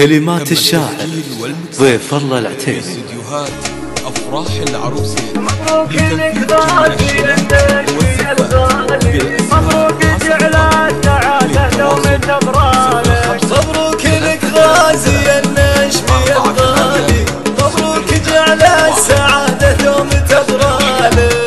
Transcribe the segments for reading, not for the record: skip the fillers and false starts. كلمات الشاعر ضيف الله العتيبي. استديوهات افراح العروسين، مبروك لك غادي عندك يا الغالي، مبروك جعل السعاده دوم تبرالك، مبروك لك غازي النشبي يا الغالي، مبروك جعل السعاده دوم تبرالك.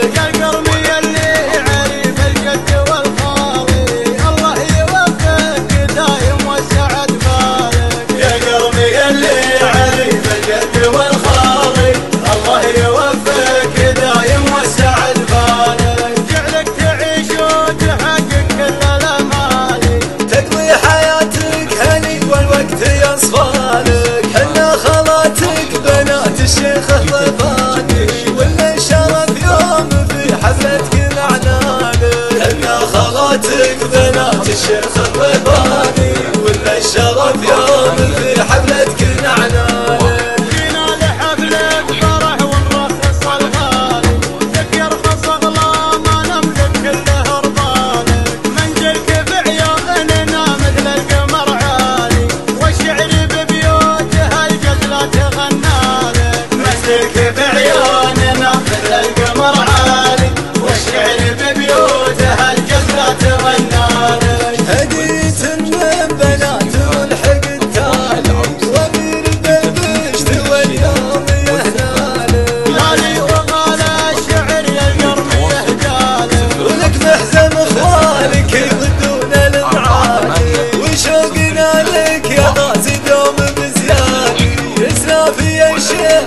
الشيخ العيباني ولا شرف يوم في حفلتك نعنانك، هنا خالاتك بنات الشيخ العيباني ولا شرف يوم في حفلتك نعنانك. جينا لحفلة فرح ونرخص الغالي، لك يرخص اغلى ما نملك كله رضانك، منزلك في عيوننا مثل القمر عالي، والشعر ببيوتها الجزلة تغنالك، منزلك بعيوننا مثل القمر عالي، والشعر ببيوتها الجزلة تغنالك. هديت البنات والحق التالي، وامير الدبشت واليوم يهنالك، لالي وغالى الشعر يا القرم يهدالك، ولك محزن اخوالك يضدون المعالي، وشوقنا لك يا غازي دوم بزيادي، يسنا في الشيخ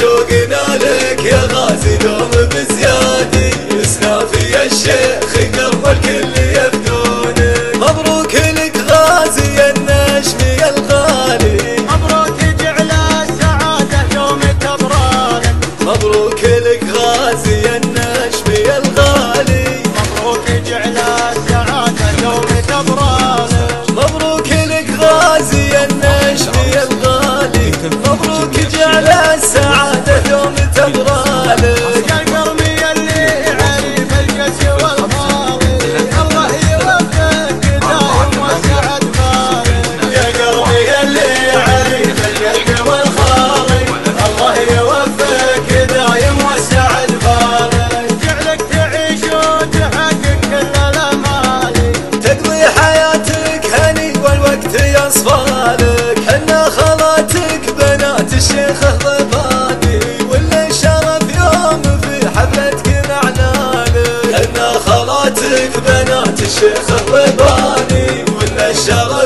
شوقنا لك يا غازي دوم بزيادي، يسنا في الشيخ قلب الكل يفدونك. مبروك لك غازي النشمي يا الغالي، مبروك جعل السعاده دوم تبرالك، مبروك لك غازي النشمي يا الغالي، مبروك جعل السعاده دوم تبرالك، مبروك لك غازي النشمي يا الغالي، مبروك جعل السعاده تبرالك. يا القرم يلي عريف الجس والغالي، الله يوفقك دايم وسعد بالك، يا القرم يلي عريف الجس والغالي، الله يوفقك دايم وسعد بالك. جعلك تعيش وتحقق كل الامالي، تقضي حياتك هني والوقت يصفالك، حنا خالاتك بنات الشيخ العيباني بنات الشيخ العيباني ولا الشرف